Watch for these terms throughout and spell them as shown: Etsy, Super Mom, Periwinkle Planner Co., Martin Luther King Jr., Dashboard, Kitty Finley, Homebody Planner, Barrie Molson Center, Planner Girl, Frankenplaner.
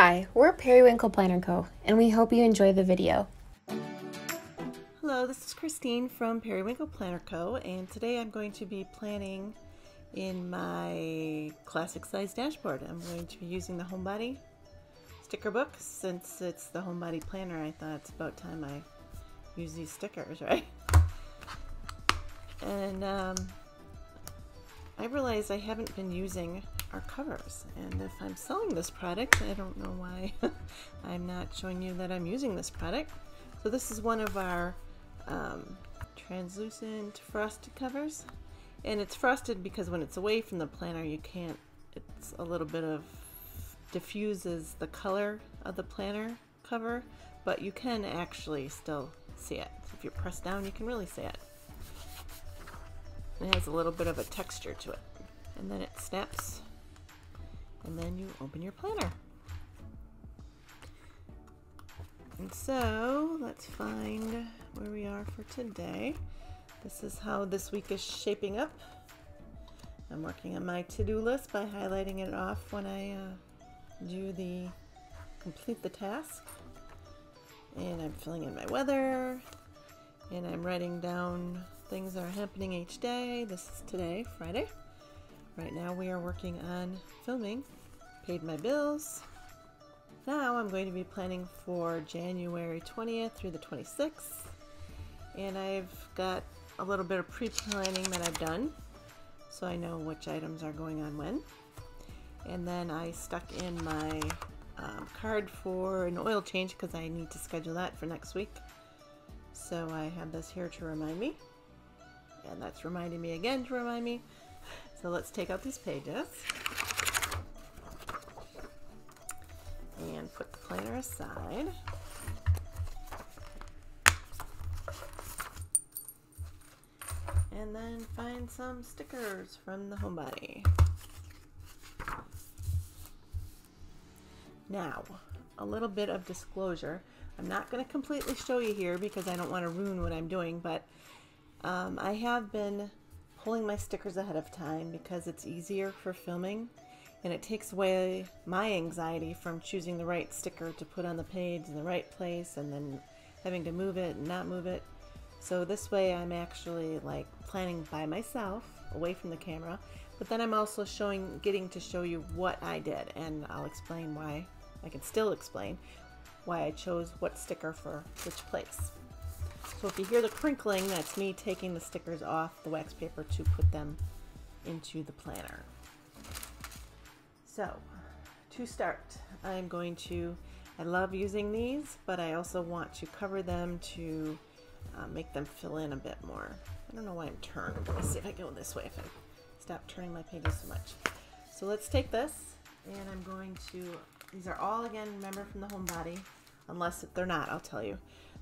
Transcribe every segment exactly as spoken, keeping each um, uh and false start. Hi, we're Periwinkle Planner Co., and we hope you enjoy the video. Hello, this is Christine from Periwinkle Planner Co., and today I'm going to be planning in my classic size dashboard. I'm going to be using the Homebody sticker book. Since it's the Homebody Planner, I thought it's about time I use these stickers, right? And um, I realize I haven't been using our covers, and if I'm selling this product, I don't know why I'm not showing you that I'm using this product. So this is one of our um, translucent frosted covers, and it's frosted because when it's away from the planner you can't, it's a little bit of diffuses the color of the planner cover, but you can actually still see it. If you press down you can really see it. It has a little bit of a texture to it, and then it snaps. And then you open your planner. And so let's find where we are for today. This is how this week is shaping up. I'm working on my to-do list by highlighting it off when I uh, do the complete the task. And I'm filling in my weather, and I'm writing down things that are happening each day. This is today, Friday. Right now we are working on filming. Paid my bills. Now I'm going to be planning for January twentieth through the twenty-sixth. And I've got a little bit of pre-planning that I've done, so I know which items are going on when. And then I stuck in my um, card for an oil change because I need to schedule that for next week. So I have this here to remind me. And that's reminding me again to remind me. So let's take out these pages and put the planner aside. And then find some stickers from the Homebody. Now, a little bit of disclosure. I'm not going to completely show you here because I don't want to ruin what I'm doing, but um, I have been pulling my stickers ahead of time because it's easier for filming, and it takes away my anxiety from choosing the right sticker to put on the page in the right place and then having to move it and not move it. So this way I'm actually like planning by myself away from the camera, but then I'm also showing, getting to show you what I did, and I'll explain why, I can still explain why I chose what sticker for which place. So if you hear the crinkling, that's me taking the stickers off the wax paper to put them into the planner. So to start, I'm going to, I love using these, but I also want to cover them to uh, make them fill in a bit more. I don't know why I'm turned. Let's see if I go this way, if I stop turning my pages so much. So let's take this, and I'm going to, these are all, again, remember, from the Homebody, unless they're not, I'll tell you.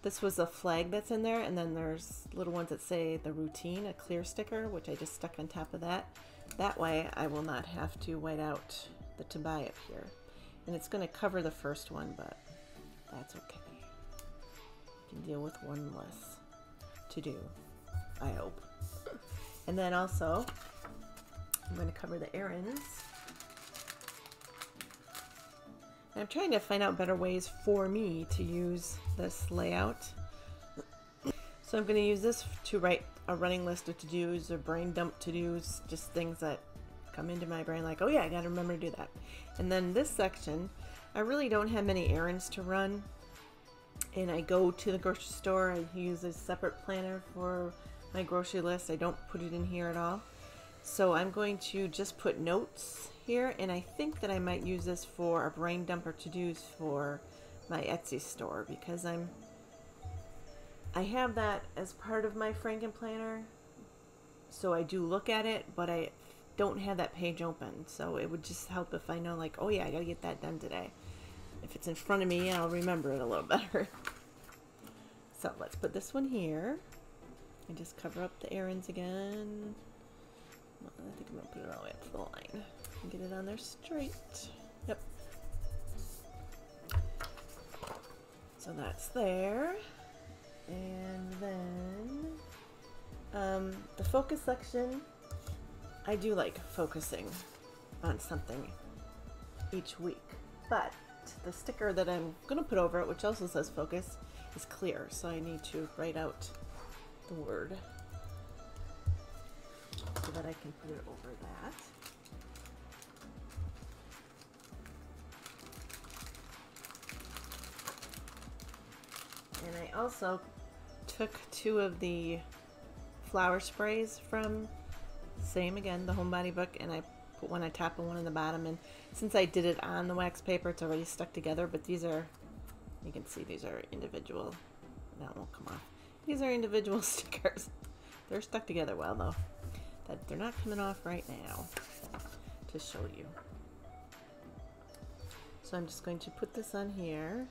This was a flag that's in there, and then there's little ones that say the routine, a clear sticker, which I just stuck on top of that. That way I will not have to white out the to buy up here. And it's going to cover the first one, but that's okay. You can deal with one less to do, I hope. And then also, I'm going to cover the errands. I'm trying to find out better ways for me to use this layout. So I'm going to use this to write a running list of to-dos or brain dump to-dos, just things that come into my brain like, oh yeah, I got to remember to do that. And then this section, I really don't have many errands to run, and I go to the grocery store. I use a separate planner for my grocery list. I don't put it in here at all. So I'm going to just put notes here, and I think that I might use this for a brain dumper to-dos for my Etsy store, because I'm I have that as part of my Franken planner, so I do look at it, but I don't have that page open. So it would just help if I know, like, oh yeah, I gotta get that done today. If it's in front of me, I'll remember it a little better. So let's put this one here and just cover up the errands again. I think I'm gonna put it all the way up to the line. Get it on there straight. Yep. So that's there. And then um, the focus section. I do like focusing on something each week, but that the sticker that I'm going to put over it, which also says focus, is clear. So I need to write out the word so that I can put it over that. And I also took two of the flower sprays from, same again, the Homebody book, and I put one on top and one on the bottom. And since I did it on the wax paper, it's already stuck together, but these are, you can see these are individual. That won't come off. These are individual stickers. They're stuck together well, though. That they're not coming off right now to show you. So I'm just going to put this on here.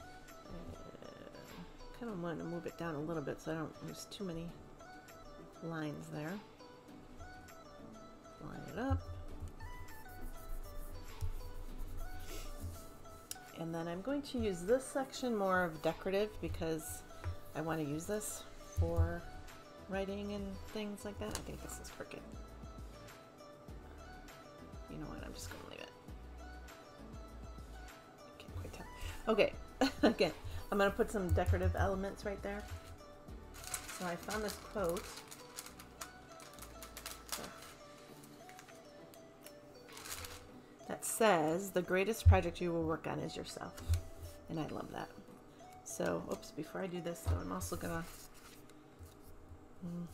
I kind of want to move it down a little bit so I don't lose too many lines there. Line it up. And then I'm going to use this section more of decorative because I want to use this for writing and things like that. I think this is crooked. You know what? I'm just going to leave it. I can't quite tell. Okay. Again. I'm going to put some decorative elements right there. So I found this quote. That says, the greatest project you will work on is yourself. And I love that. So, oops, before I do this though, I'm also going to... Mm,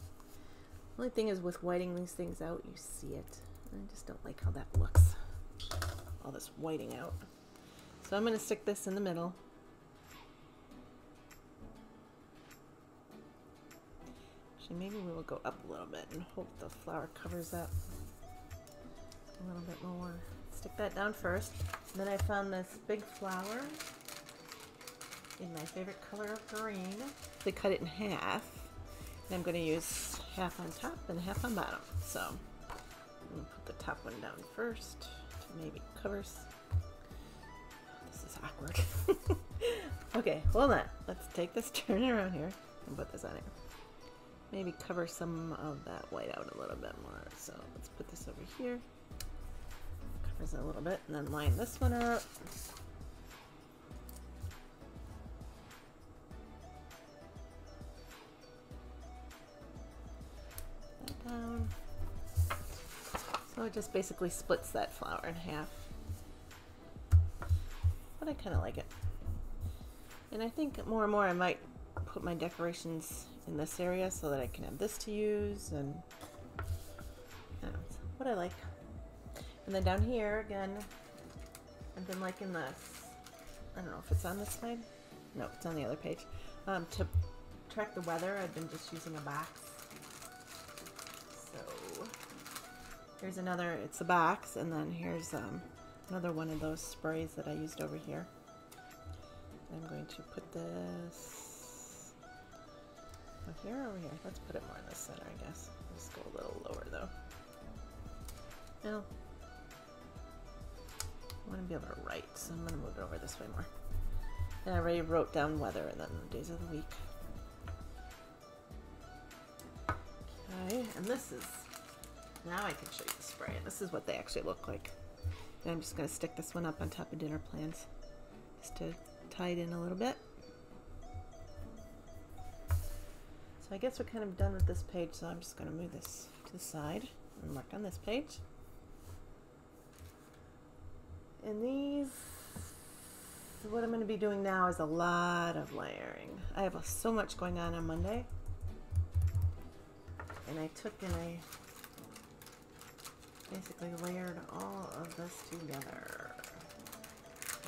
the only thing is with whiting these things out, you see it. I just don't like how that looks. All this whiting out. So I'm going to stick this in the middle. Maybe we will go up a little bit and hope the flower covers up a little bit more. Stick that down first. And then I found this big flower in my favorite color of green. They cut it in half. And I'm going to use half on top and half on bottom. So I'm going to put the top one down first to maybe cover. This is awkward. Okay, hold on. Let's take this, turn it around here, and put this on here. Maybe cover some of that white out a little bit more. So let's put this over here. Covers it a little bit, and then line this one up. That down. So it just basically splits that flower in half. But I kind of like it. And I think more and more I might put my decorations in this area so that I can have this to use, and yeah, that's what I like. And then down here again, I've been liking this. I don't know if it's on this side. No, it's on the other page. Um, to track the weather, I've been just using a box. So here's another. It's a box, and then here's um, another one of those sprays that I used over here. I'm going to put this. Over here, over here. Let's put it more in the center, I guess. Let's go a little lower, though. No. I want to be able to write, so I'm going to move it over this way more. And I already wrote down weather and then the days of the week. Okay, and this is... Now I can show you the spray. This is what they actually look like. And I'm just going to stick this one up on top of dinner plans just to tie it in a little bit. I guess we're kind of done with this page, so I'm just going to move this to the side and work on this page. And these, so what I'm going to be doing now is a lot of layering. I have so much going on on Monday. And I took and I basically layered all of this together.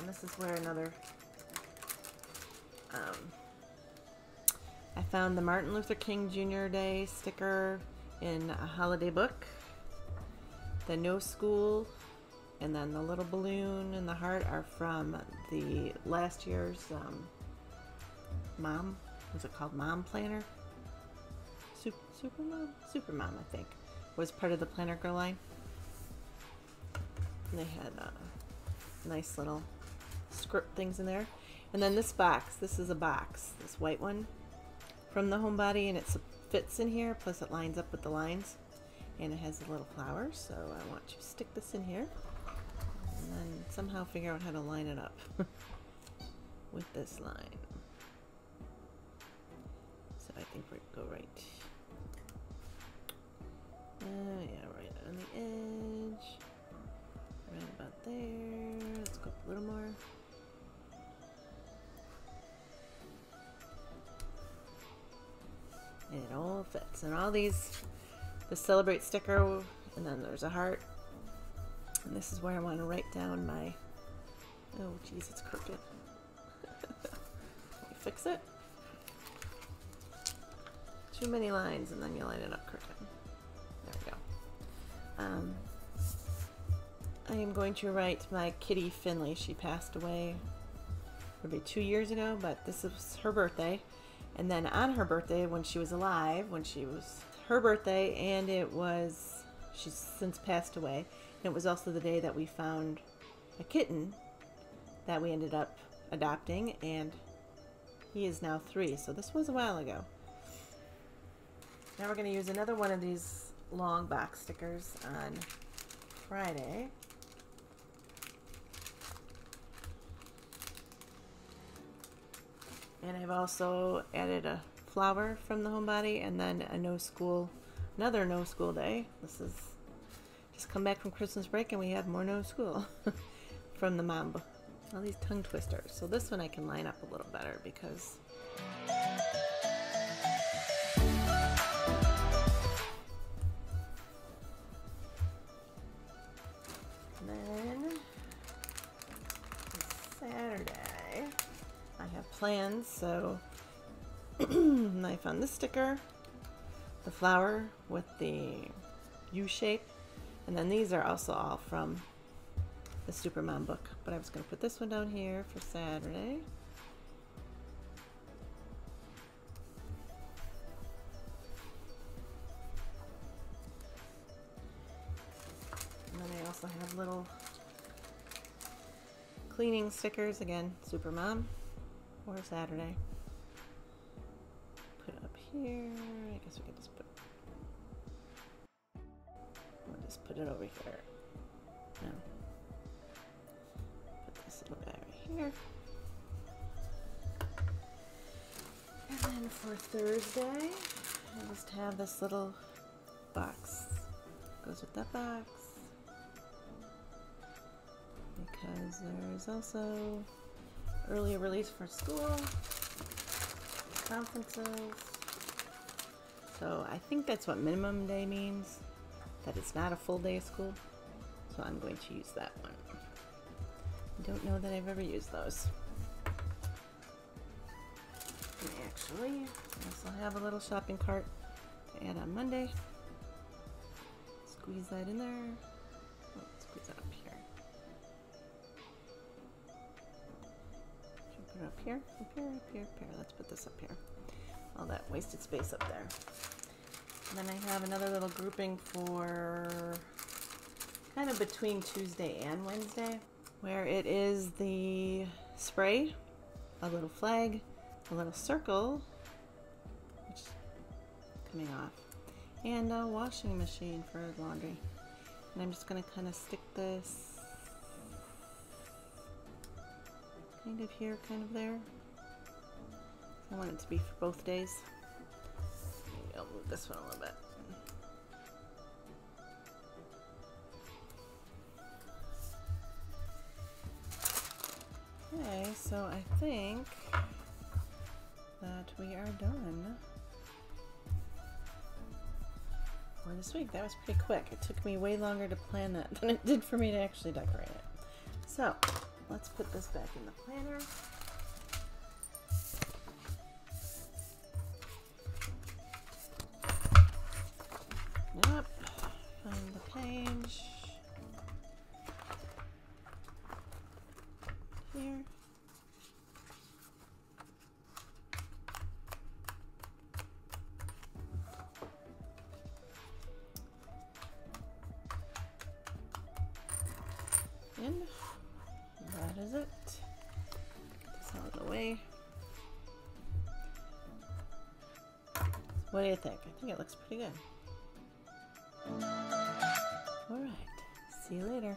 And this is where another... Um, I found the Martin Luther King Junior Day sticker in a holiday book, the No School, and then the little balloon and the heart are from the last year's um, Mom, was it called Mom Planner? Super, Super Mom? Super Mom, I think, was part of the Planner Girl line. And they had uh, nice little script things in there. And then this box, this is a box, this white one. From the Homebody, and it fits in here, plus it lines up with the lines, and it has a little flower, so I want to stick this in here. and then somehow figure out how to line it up with this line. So I think we go right. Uh, yeah, right on the edge. Right about there. Let's go up a little more. And it all fits. And all these, the celebrate sticker, and then there's a heart. And this is where I want to write down my, oh geez, it's crooked. Let me fix it. Too many lines, and then you line it up crooked. There we go. Um, I am going to write my Kitty Finley. She passed away maybe two years ago, but this is her birthday. And then on her birthday, when she was alive, when she was her birthday, and it was, she's since passed away. And it was also the day that we found a kitten that we ended up adopting, and he is now three. So this was a while ago. Now we're going to use another one of these long box stickers on Friday. And I've also added a flower from the Homebody, and then a no school, another no school day. This is just come back from Christmas break, and we have more no school from the mom. All these tongue twisters. So this one I can line up a little better because and then Saturday I have plans, so I found this sticker, the flower with the U shape, and then these are also all from the Super Mom book, but I was going to put this one down here for Saturday. And then I also have little cleaning stickers, again, Super Mom or Saturday. Put up here, I guess we could just put, we'll just put it over here. No. Little guy right here. And then for Thursday, I just have this little box. Goes with that box. Because there's also early release for school, conferences. So I think that's what minimum day means, that it's not a full day of school. So I'm going to use that one. Don't know that I've ever used those. And actually, I also have a little shopping cart to add on Monday. Squeeze that in there. Oh, squeeze that up here. Should put it up here, up here, up here, up here. Let's put this up here. All that wasted space up there. And then I have another little grouping for kind of between Tuesday and Wednesday, where it is the spray, a little flag, a little circle, which is coming off, and a washing machine for laundry. And I'm just gonna kind of stick this kind of here, kind of there. I want it to be for both days. Maybe I'll move this one a little bit. Okay, so I think that we are done for this week. That was pretty quick. It took me way longer to plan that than it did for me to actually decorate it. So let's put this back in the planner. Yep, find the page. Here. And that is it. Get this out of the way. What do you think? I think it looks pretty good. Alright, see you later.